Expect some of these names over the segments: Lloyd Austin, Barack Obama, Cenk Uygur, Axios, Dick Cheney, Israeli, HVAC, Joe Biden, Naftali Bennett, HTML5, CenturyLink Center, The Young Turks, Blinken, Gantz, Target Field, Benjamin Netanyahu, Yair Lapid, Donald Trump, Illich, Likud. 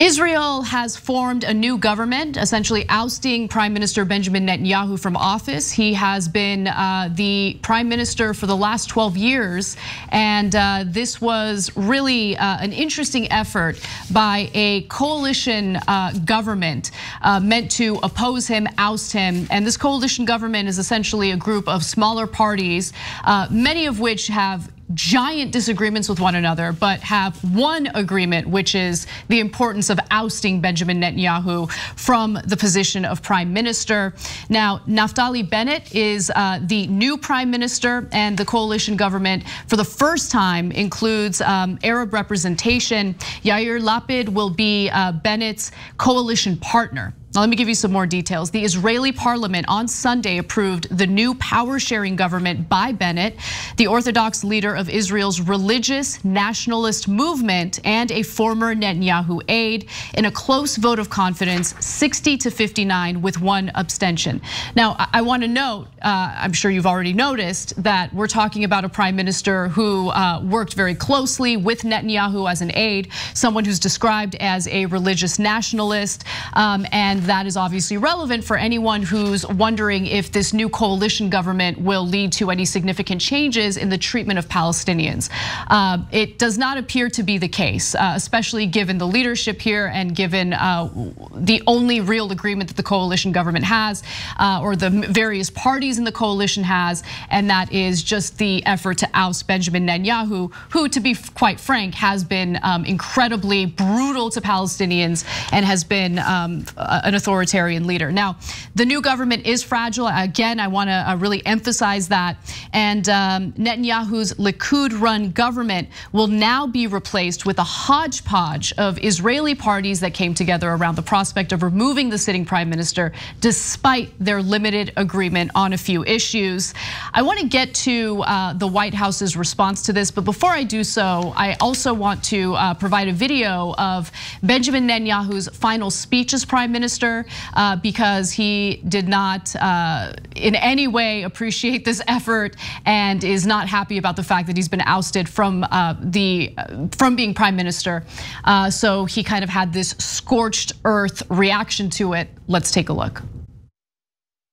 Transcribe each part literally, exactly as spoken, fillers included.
Israel has formed a new government, essentially ousting Prime Minister Benjamin Netanyahu from office. He has been the prime minister for the last twelve years. And this was really an interesting effort by a coalition government meant to oppose him, oust him. And this coalition government is essentially a group of smaller parties, many of which have giant disagreements with one another, but have one agreement, which is the importance of ousting Benjamin Netanyahu from the position of prime minister. Now, Naftali Bennett is the new prime minister, and the coalition government for the first time includes Arab representation. Yair Lapid will be Bennett's coalition partner. Now, let me give you some more details. The Israeli parliament on Sunday approved the new power-sharing government by Bennett, the Orthodox leader of Israel's religious nationalist movement and a former Netanyahu aide, in a close vote of confidence, sixty to fifty-nine, with one abstention. Now, I want to note, I'm sure you've already noticed, that we're talking about a prime minister who worked very closely with Netanyahu as an aide, someone who's described as a religious nationalist, and that is obviously relevant for anyone who's wondering if this new coalition government will lead to any significant changes in the treatment of Palestinians. It does not appear to be the case, especially given the leadership here and given the only real agreement that the coalition government has, or the various parties in the coalition has, and that is just the effort to oust Benjamin Netanyahu, who, to be quite frank, has been incredibly brutal to Palestinians and has been a an authoritarian leader. Now, the new government is fragile. Again, I want to really emphasize that. And Netanyahu's Likud-run government will now be replaced with a hodgepodge of Israeli parties that came together around the prospect of removing the sitting prime minister, despite their limited agreement on a few issues. I want to get to the White House's response to this, but before I do so, I also want to provide a video of Benjamin Netanyahu's final speech as prime minister. Minister, because he did not in any way appreciate this effort and is not happy about the fact that he's been ousted from the from being prime minister. So he kind of had this scorched earth reaction to it. Let's take a look.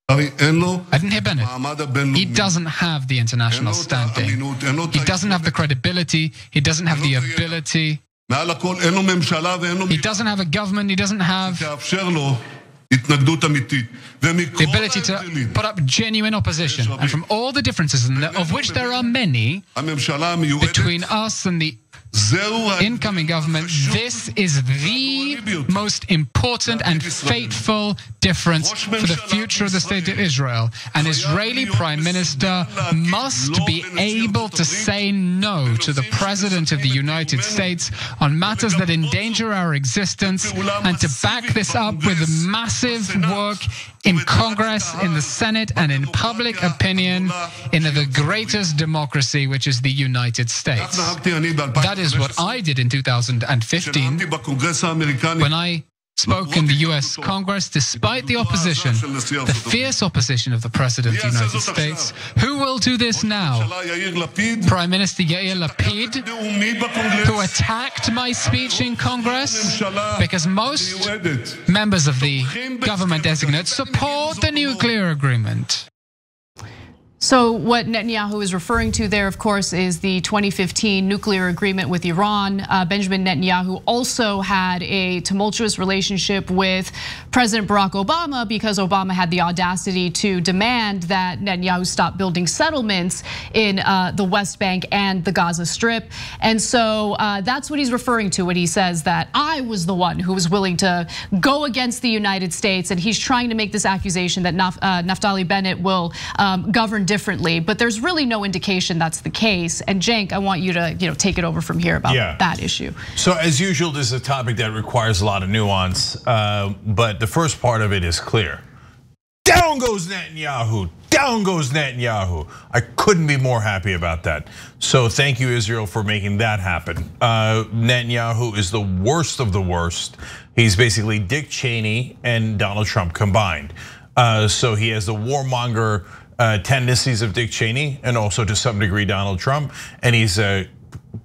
I didn't hear Bennett. He doesn't have the international standing. He doesn't have the credibility. He doesn't have the ability. He doesn't have a government, he doesn't have the ability to put up genuine opposition. And from all the differences, of which there are many, between us and the incoming government, this is the most important and fateful difference for the future of the state of Israel. An Israeli prime minister must be able to say no to the president of the United States on matters that endanger our existence, and to back this up with massive work in Congress, in the Senate, and in public opinion in the greatest democracy, which is the United States. That is what I did in two thousand fifteen when I spoke in the U S Congress, despite the opposition, the fierce opposition of the President of the United States. Who will do this now? Prime Minister Yair Lapid, who attacked my speech in Congress because most members of the government designate support the nuclear agreement. So what Netanyahu is referring to there, of course, is the twenty fifteen nuclear agreement with Iran. Benjamin Netanyahu also had a tumultuous relationship with President Barack Obama, because Obama had the audacity to demand that Netanyahu stop building settlements in the West Bank and the Gaza Strip. And so that's what he's referring to when he says that I was the one who was willing to go against the United States. And he's trying to make this accusation that Naftali Bennett will govern differently, but there's really no indication that's the case. And Cenk, I want you to, you know, take it over from here about yeah. that issue. So as usual, this is a topic that requires a lot of nuance, but the first part of it is clear. Down goes Netanyahu, down goes Netanyahu. I couldn't be more happy about that. So thank you, Israel, for making that happen. Netanyahu is the worst of the worst. He's basically Dick Cheney and Donald Trump combined. So he has the warmonger tendencies of Dick Cheney, and also to some degree Donald Trump, and he's a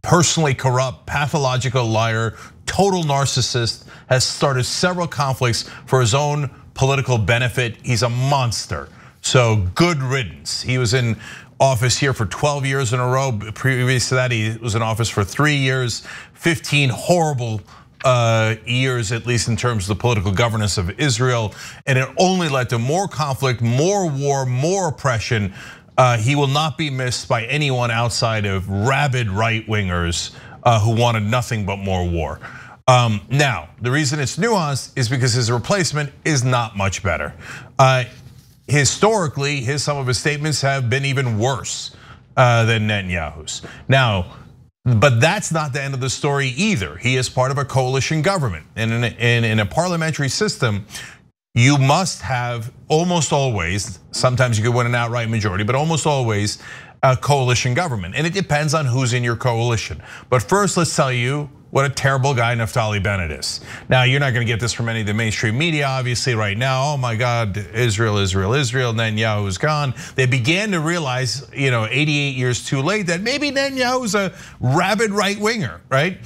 personally corrupt, pathological liar, total narcissist, has started several conflicts for his own political benefit. He's a monster. So good riddance. He was in office here for twelve years in a row. Previous to that, he was in office for three years, fifteen horrible Uh, years, at least in terms of the political governance of Israel, and it only led to more conflict, more war, more oppression. Uh, he will not be missed by anyone outside of rabid right-wingers uh, who wanted nothing but more war. Um, now, the reason it's nuanced is because his replacement is not much better. Uh, historically, his some of his statements have been even worse uh, than Netanyahu's. Now, but that's not the end of the story either. He is part of a coalition government. And in a, in, in a parliamentary system, you must have almost always, sometimes you could win an outright majority, but almost always a coalition government. And it depends on who's in your coalition. But first, let's tell you what a terrible guy Naftali Bennett is. Now, you're not gonna get this from any of the mainstream media, obviously, right now. Oh my God, Israel, Israel, Israel, Netanyahu's gone. They began to realize, you know, eighty-eight years too late, that maybe Netanyahu's a rabid right winger, right?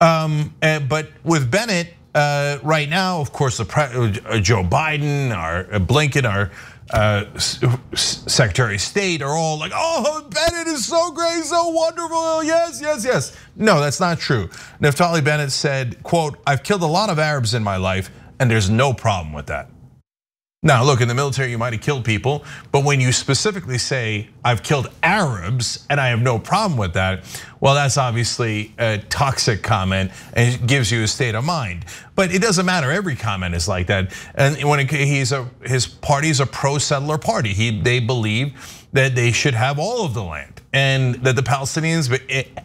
Um, but with Bennett, uh, right now, of course, the Joe Biden, our Blinken, our uh, Secretary of State are all like, oh, Bennett is so great, so wonderful, yes, yes, yes. No, that's not true. Naftali Bennett said, quote, I've killed a lot of Arabs in my life and there's no problem with that. Now look, in the military you might have killed people, but when you specifically say, I've killed Arabs and I have no problem with that, well, that's obviously a toxic comment and it gives you a state of mind. But it doesn't matter, every comment is like that. And when it, he's a, his party is a pro-settler party. He, they believe that they should have all of the land and that the Palestinians,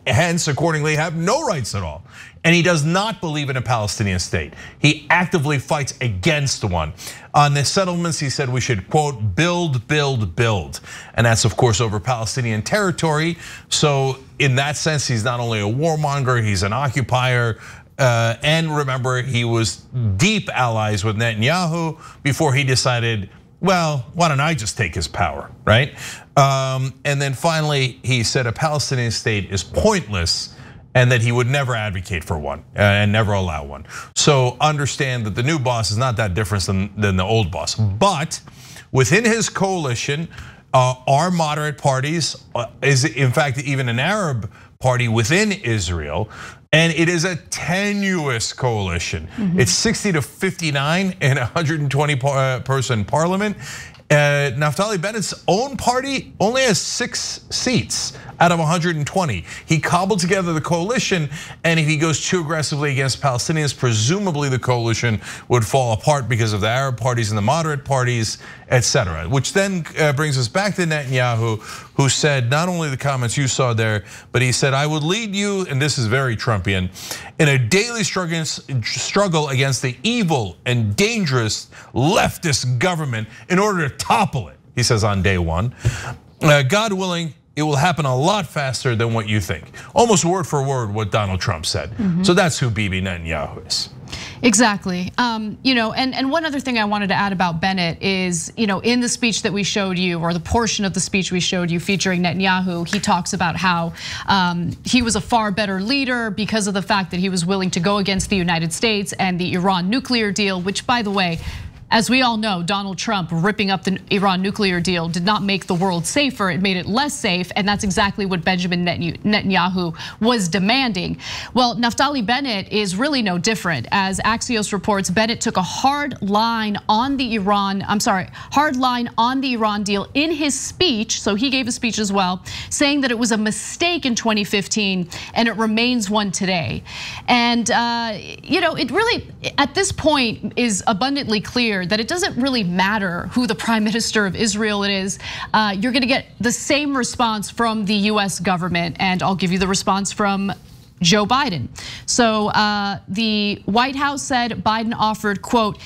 hence accordingly, have no rights at all. And he does not believe in a Palestinian state. He actively fights against one. On the settlements, he said we should, quote, build, build, build. And that's, of course, over Palestinian territory. So in that sense, he's not only a warmonger, he's an occupier. And remember, he was deep allies with Netanyahu before he decided, well, why don't I just take his power, right? Um, and then finally, he said a Palestinian state is pointless and that he would never advocate for one and never allow one. So understand that the new boss is not that different than, than the old boss. But within his coalition, uh, our moderate parties uh, is in fact even an Arab party within Israel. And it is a tenuous coalition. Mm-hmm. It's sixty to fifty-nine in a one hundred twenty person parliament. Naftali Bennett's own party only has six seats out of one hundred twenty. He cobbled together the coalition, and if he goes too aggressively against Palestinians, presumably the coalition would fall apart because of the Arab parties and the moderate parties, et cetera. Which then brings us back to Netanyahu, who said not only the comments you saw there, but he said, I would lead you, and this is very Trumpian, in a daily struggle against the evil and dangerous leftist government in order to topple it, he says on day one. God willing, it will happen a lot faster than what you think. Almost word for word what Donald Trump said. Mm-hmm. So that's who Bibi Netanyahu is. Exactly, um, you know, and, and one other thing I wanted to add about Bennett is, you know, in the speech that we showed you, or the portion of the speech we showed you featuring Netanyahu, he talks about how um, he was a far better leader because of the fact that he was willing to go against the United States and the Iran nuclear deal, which, by the way, as we all know, Donald Trump ripping up the Iran nuclear deal did not make the world safer, it made it less safe, and that's exactly what Benjamin Netanyahu was demanding. Well, Naftali Bennett is really no different. As Axios reports, Bennett took a hard line on the Iran, I'm sorry, hard line on the Iran deal in his speech, so he gave a speech as well, saying that it was a mistake in twenty fifteen and it remains one today. And you know, it really, at this point, is abundantly clear that it doesn't really matter who the prime minister of Israel is. You're gonna get the same response from the U S government, and I'll give you the response from Joe Biden. So the White House said Biden offered, quote,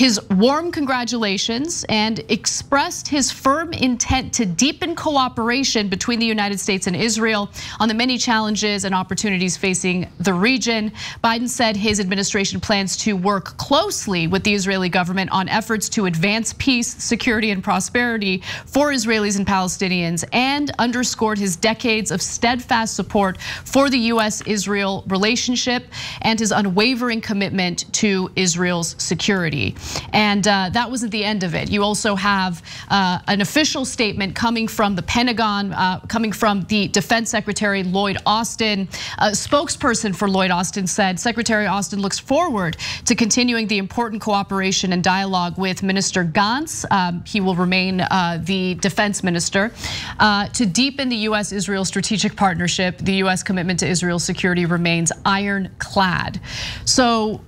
his warm congratulations and expressed his firm intent to deepen cooperation between the United States and Israel on the many challenges and opportunities facing the region. Biden said his administration plans to work closely with the Israeli government on efforts to advance peace, security, and prosperity for Israelis and Palestinians, and underscored his decades of steadfast support for the U S Israel relationship and his unwavering commitment to Israel's security. And that wasn't the end of it. You also have an official statement coming from the Pentagon, coming from the Defense Secretary Lloyd Austin. A spokesperson for Lloyd Austin said, Secretary Austin looks forward to continuing the important cooperation and dialogue with Minister Gantz, he will remain the defense minister, to deepen the U S Israel strategic partnership. The U S commitment to Israel's security remains ironclad. So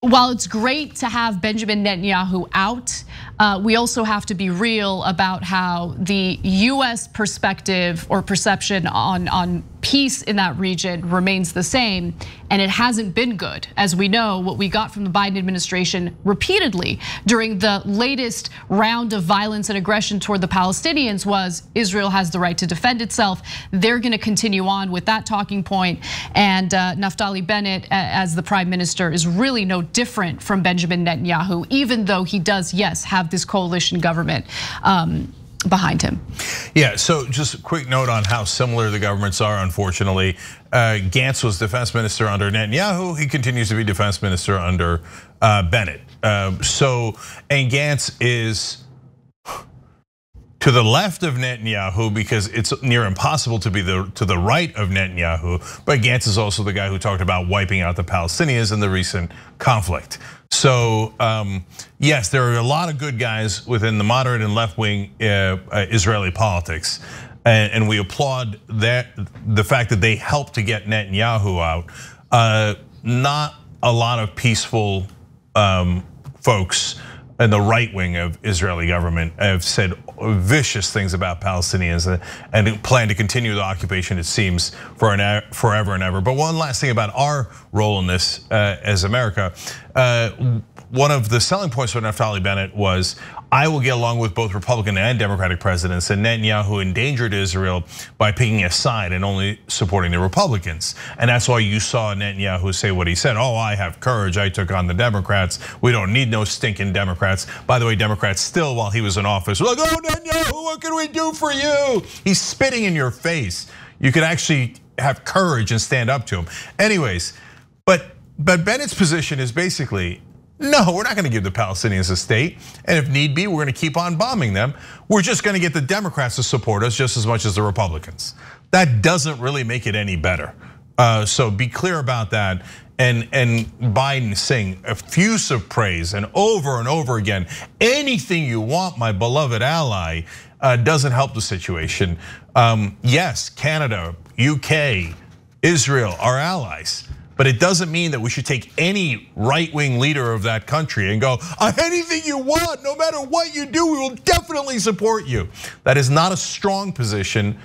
while it's great to have Benjamin Netanyahu out, we also have to be real about how the U S perspective or perception on, on peace in that region remains the same, and it hasn't been good. As we know, what we got from the Biden administration repeatedly during the latest round of violence and aggression toward the Palestinians was Israel has the right to defend itself. They're gonna continue on with that talking point, and Naftali Bennett as the prime minister is really no different from Benjamin Netanyahu, even though he does, yes, have this coalition government um, behind him. Yeah, so just a quick note on how similar the governments are, unfortunately. Uh, Gantz was defense minister under Netanyahu. He continues to be defense minister under uh, Bennett. Uh, so, and Gantz is to the left of Netanyahu because it's near impossible to be the, to the right of Netanyahu. But Gantz is also the guy who talked about wiping out the Palestinians in the recent conflict. So um, yes, there are a lot of good guys within the moderate and left wing uh, uh, Israeli politics. And, and we applaud that, the fact that they helped to get Netanyahu out. Uh, not a lot of peaceful um, folks and the right wing of Israeli government have said vicious things about Palestinians and plan to continue the occupation, it seems, for an, forever and ever. But one last thing about our role in this as America. One of the selling points for Naftali Bennett was, I will get along with both Republican and Democratic presidents, and Netanyahu endangered Israel by picking a side and only supporting the Republicans. And that's why you saw Netanyahu say what he said, oh, I have courage, I took on the Democrats. We don't need no stinking Democrats. By the way, Democrats still, while he was in office, were like, oh, Netanyahu, what can we do for you? He's spitting in your face. You could actually have courage and stand up to him. Anyways, but, but Bennett's position is basically, no, we're not gonna give the Palestinians a state. And if need be, we're gonna keep on bombing them. We're just gonna get the Democrats to support us just as much as the Republicans. That doesn't really make it any better. So be clear about that. And, and Biden saying effusive praise and over and over again, anything you want, my beloved ally, doesn't help the situation. Yes, Canada, U K, Israel are allies. But it doesn't mean that we should take any right-wing leader of that country and go, anything you want, no matter what you do, we will definitely support you. That is not a strong position,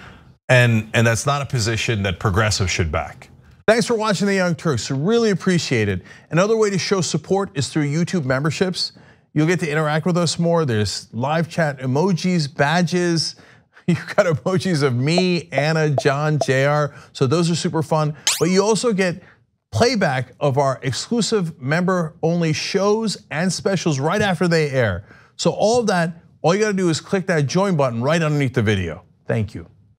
and, and that's not a position that progressives should back. Thanks for watching The Young Turks, really appreciate it. Another way to show support is through YouTube memberships. You'll get to interact with us more. There's live chat, emojis, badges. You've got emojis of me, Anna, John, J R, so those are super fun. But you also get playback of our exclusive member-only shows and specials right after they air. So all of that, all you gotta do is click that join button right underneath the video. Thank you.